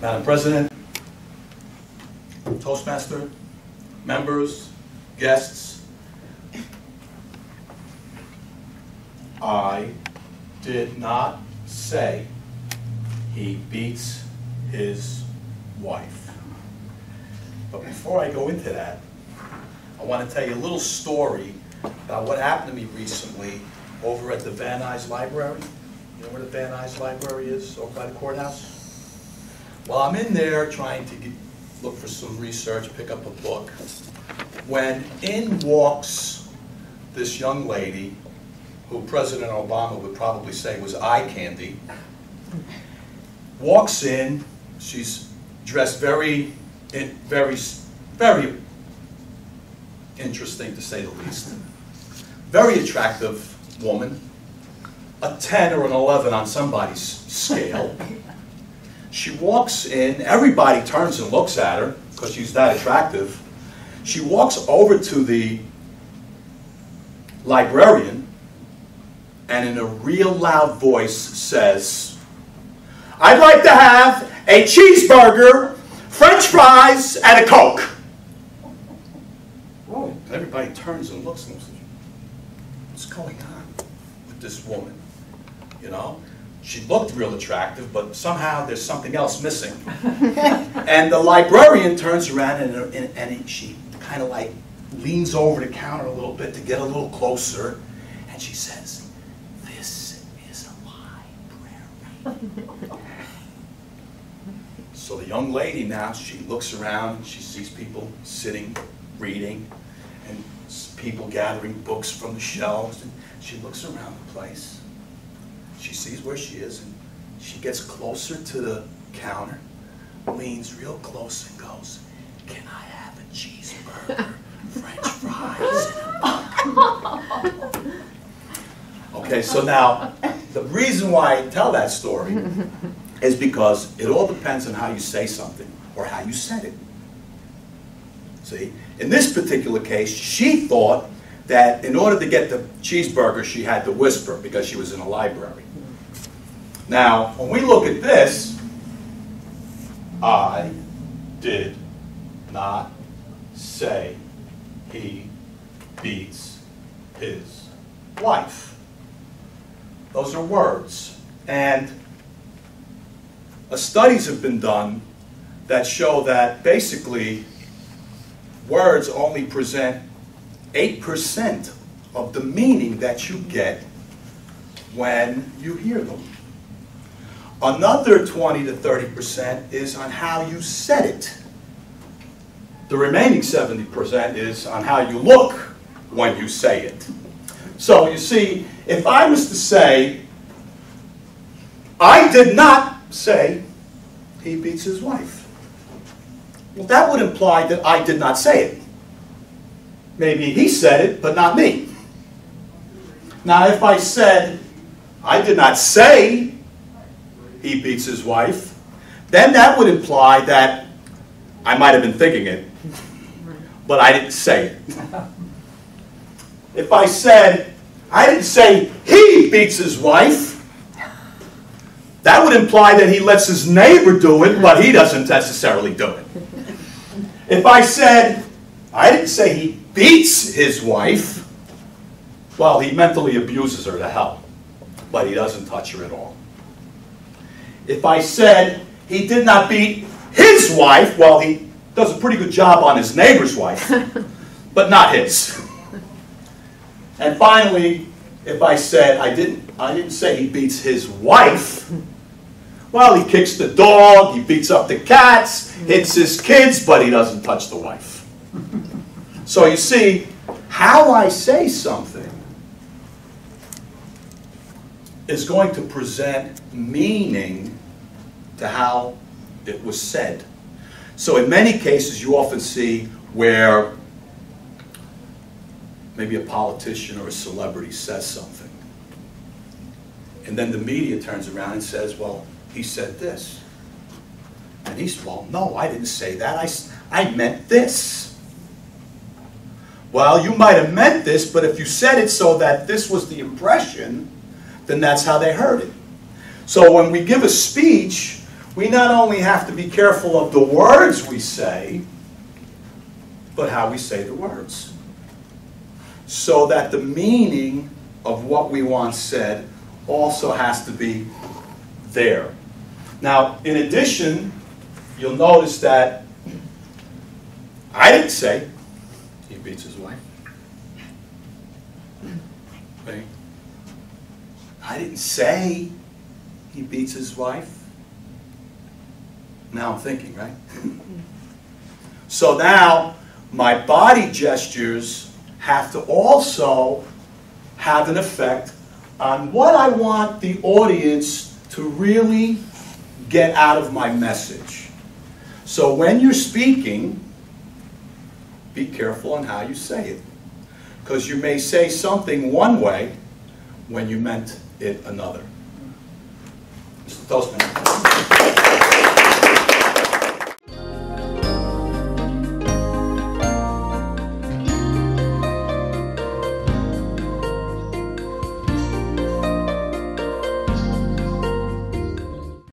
Madam President, Toastmaster, members, guests, I did not say he beats his wife. But before I go into that, I want to tell you a little story about what happened to me recently over at the Van Nuys Library. You know where the Van Nuys Library is, over by the courthouse? Well, I'm in there trying to look for some research, pick up a book, when in walks this young lady who President Obama would probably say was eye candy. Walks in, she's dressed very interesting, to say the least. Very attractive woman, a 10 or an 11 on somebody's scale. She walks in, everybody turns and looks at her because she's that attractive. She walks over to the librarian and in a real loud voice says, "I'd like to have a cheeseburger, French fries, and a Coke." Whoa. Everybody turns and looks and says, what's going on with this woman? You know? She looked real attractive, but somehow there's something else missing. And the librarian turns around and she kind of like leans over the counter a little bit to get a little closer, and she says, "This is a library." So the young lady now, she looks around, she sees people sitting, reading, and people gathering books from the shelves, and she looks around the place. She sees where she is, and she gets closer to the counter, leans real close and goes, "Can I have a cheeseburger, French fries, and a Coke?" Okay, so now, the reason why I tell that story is because it all depends on how you say something or how you said it. See, in this particular case, she thought that in order to get the cheeseburger, she had to whisper because she was in a library. Now, when we look at this, I did not say he beats his wife. Those are words. And studies have been done that show that basically words only present 8% of the meaning that you get when you hear them. Another 20 to 30% is on how you said it. The remaining 70% is on how you look when you say it. So you see, if I was to say, I did not say he beats his wife, well, that would imply that I did not say it. Maybe he said it, but not me. Now, if I said, I did not say he beats his wife, then that would imply that I might have been thinking it, but I didn't say it. If I said, I didn't say he beats his wife, that would imply that he lets his neighbor do it, but he doesn't necessarily do it. If I said, I didn't say he beats his wife, well, he mentally abuses her to hell, but he doesn't touch her at all. If I said he did not beat his wife, well, he does a pretty good job on his neighbor's wife, but not his. And finally, if I said I didn't say he beats his wife, well, he kicks the dog, he beats up the cats, hits his kids, but he doesn't touch the wife. So you see, how I say something is going to present meaning to how it was said. So in many cases, you often see where maybe a politician or a celebrity says something, and then the media turns around and says, well, he said this. And he said, well, no, I didn't say that. I meant this. Well, you might have meant this, but if you said it so that this was the impression, then that's how they heard it. So when we give a speech, we not only have to be careful of the words we say, but how we say the words, so that the meaning of what we once said also has to be there. Now, in addition, you'll notice that I didn't say he beats his wife. Okay. I didn't say he beats his wife. Now I'm thinking, right? So now my body gestures have to also have an effect on what I want the audience to really get out of my message. So when you're speaking, be careful on how you say it, because you may say something one way when you meant it another. Mr. Toastmaster.